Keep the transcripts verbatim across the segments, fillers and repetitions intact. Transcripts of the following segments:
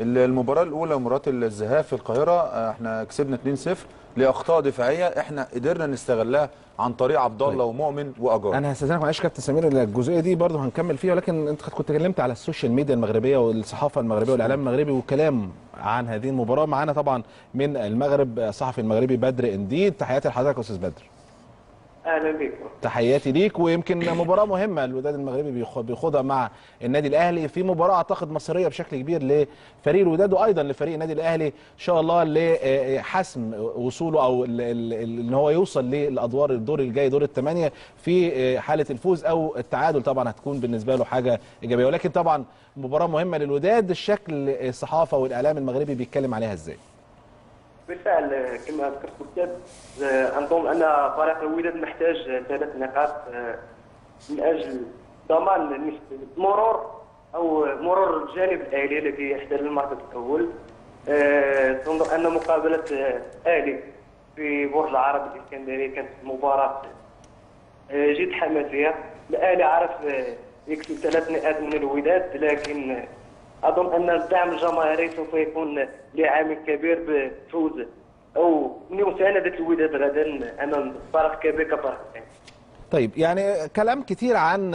المباراه الاولى مباراه الذهاب في القاهره احنا كسبنا اتنين صفر لاخطاء دفاعيه احنا قدرنا نستغلها عن طريق عبدالله ومؤمن واجار. انا هستاذنك معلش كابتن سمير، الجزئيه دي برضه هنكمل فيها، ولكن انت كنت اتكلمت على السوشيال ميديا المغربيه والصحافه المغربيه والاعلام المغربي والكلام عن هذه المباراه. معانا طبعا من المغرب الصحفي المغربي بدر إمديد. تحياتي لحضرتك يا استاذ بدر. اهلا بيكم. تحياتي ليك. ويمكن مباراه مهمه الوداد المغربي بيخوضها مع النادي الاهلي، في مباراه اعتقد مصيريه بشكل كبير لفريق الوداد وايضا لفريق النادي الاهلي ان شاء الله لحسم وصوله او ان هو يوصل للادوار الدور الجاي دور الثمانيه. في حاله الفوز او التعادل طبعا هتكون بالنسبه له حاجه ايجابيه، ولكن طبعا مباراه مهمه للوداد. الشكل الصحافه والاعلام المغربي بيتكلم عليها ازاي؟ بالفعل كما ذكرت الكابتن، نظن ان فريق الوداد محتاج ثلاث نقاط من اجل ضمان مرور او مرور الجانب الاهلي الذي يحتل المركز الاول. تنظر ان مقابله الاهلي في برج العرب الاسكندريه كانت مباراه جد حماسيه، الاهلي عرف يكسب ثلاث نقاط من الوداد، لكن أظن أن الدعم الجماهيري سوف يكون لعامل كبير بفوز أو مساندة الوداد غدا أمام فرق كبير كفرق ثاني. طيب، يعني كلام كتير عن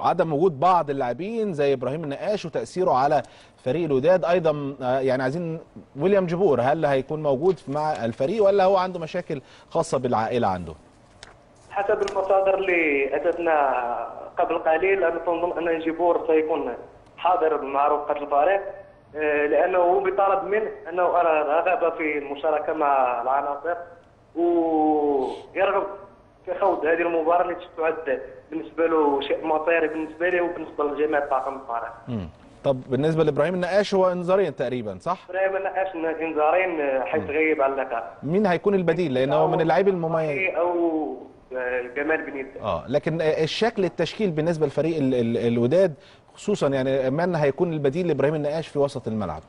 عدم وجود بعض اللاعبين زي ابراهيم النقاش وتأثيره على فريق الوداد، ايضا يعني عايزين وليام جبور هل هيكون موجود مع الفريق ولا هو عنده مشاكل خاصة بالعائلة عنده؟ حسب المصادر اللي أتتنا قبل قليل أنا أظن أن جبور سيكون حاضر مع رفقة الفريق، لأنه بطلب منه أنه رغب في المشاركة مع العناصر ويرغب في خوض هذه المباراة التي تعد بالنسبة له شيء مصيري بالنسبة له وبالنسبة لجميع طاقم الفريق. طب بالنسبة لإبراهيم النقاش هو إنذارين تقريبا صح؟ إبراهيم النقاش إنذارين حيث غيب عن اللقاء. مين هيكون البديل؟ لأنه من اللاعبين المميزين. أو جمال بن يد. اه لكن الشكل التشكيل بالنسبة لفريق الوداد خصوصا يعني من هيكون البديل لابراهيم النقاش في وسط الملعب؟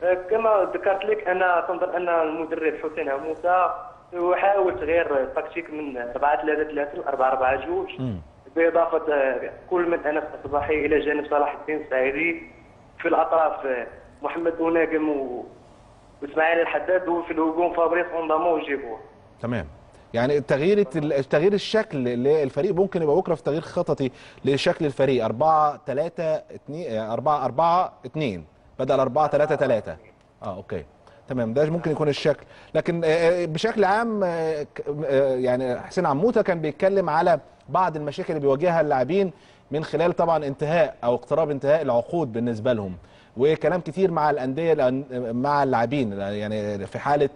كما ذكرت لك انا تنظر ان المدرب حسين عموده يحاول تغيير التكتيك من أربعة ثلاثة ثلاثة ل أربعة أربعة اثنين باضافه كل من انس الضحي الى جانب صلاح الدين السعيدي، في الاطراف محمد وناجم واسماعيل الحداد، وفي الهجوم فابريس اوندامون وجيبور. تمام، يعني تغيير تغيير الشكل للفريق ممكن يبقى بكره في تغيير خططي لشكل الفريق أربعة ثلاثة اثنين أربعة أربعة اثنين بدل أربعة ثلاثة ثلاثة. اه اوكي تمام، ده ممكن يكون الشكل. لكن بشكل عام يعني حسين عموته كان بيتكلم على بعض المشاكل اللي بيواجهها اللاعبين من خلال طبعا انتهاء او اقتراب انتهاء العقود بالنسبه لهم، وكلام كتير مع الانديه مع اللاعبين يعني في حاله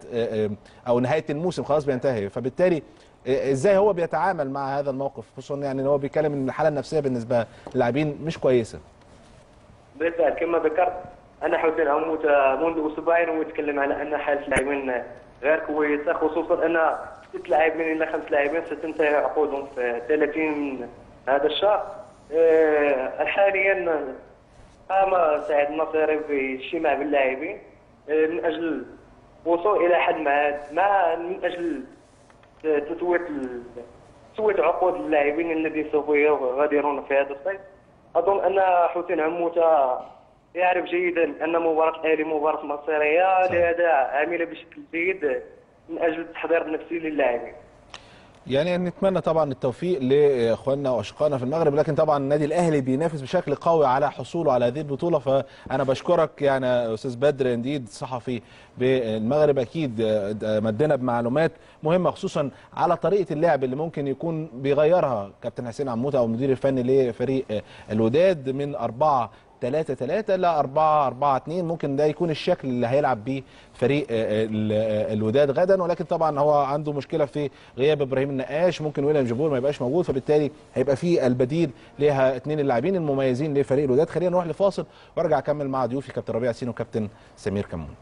او نهايه الموسم خلاص بينتهي، فبالتالي ازاي هو بيتعامل مع هذا الموقف خصوصا يعني ان هو بيتكلم ان الحاله النفسيه بالنسبه للاعبين مش كويسه. بالفعل كما ذكرت انا حسين عموده منذ اسبوعين ويتكلم على ان حاله اللاعبين غير كويسه، خصوصا ان ست لاعبين الى خمس لاعبين ستنتهي عقودهم في ثلاثين هذا الشهر. حاليا قام سعيد النصيري باجتماع باللاعبين من اجل الوصول الى حد معاد مع من اجل تسويه تسويه عقود اللاعبين الذين سوف يغادرون في هذا الصيف. اظن ان حسين عموته يعرف جيدا ان مباراه الاهلي مباراه مصيريه، لهذا عمل بشكل جيد من اجل التحضير النفسي للاعبين. يعني نتمنى طبعا التوفيق لاخواننا واشقائنا في المغرب، لكن طبعا النادي الاهلي بينافس بشكل قوي على حصوله على هذه البطوله. فانا بشكرك يعني استاذ بدر إمديد صحفي بالمغرب، اكيد مدينا بمعلومات مهمه خصوصا على طريقه اللعب اللي ممكن يكون بيغيرها كابتن حسين عموته او المدير الفني لفريق الوداد من أربعة ثلاثة ثلاثة ل أربعة أربعة اثنين. ممكن ده يكون الشكل اللي هيلعب بيه فريق الوداد غدا، ولكن طبعا هو عنده مشكله في غياب ابراهيم النقاش، ممكن ويليام جبور ما يبقاش موجود، فبالتالي هيبقى في البديل ليها اثنين اللاعبين المميزين لفريق الوداد. خلينا نروح لفاصل وارجع اكمل مع ضيوفي كابتن ربيع ياسين وكابتن سمير كمون.